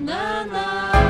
Na na na.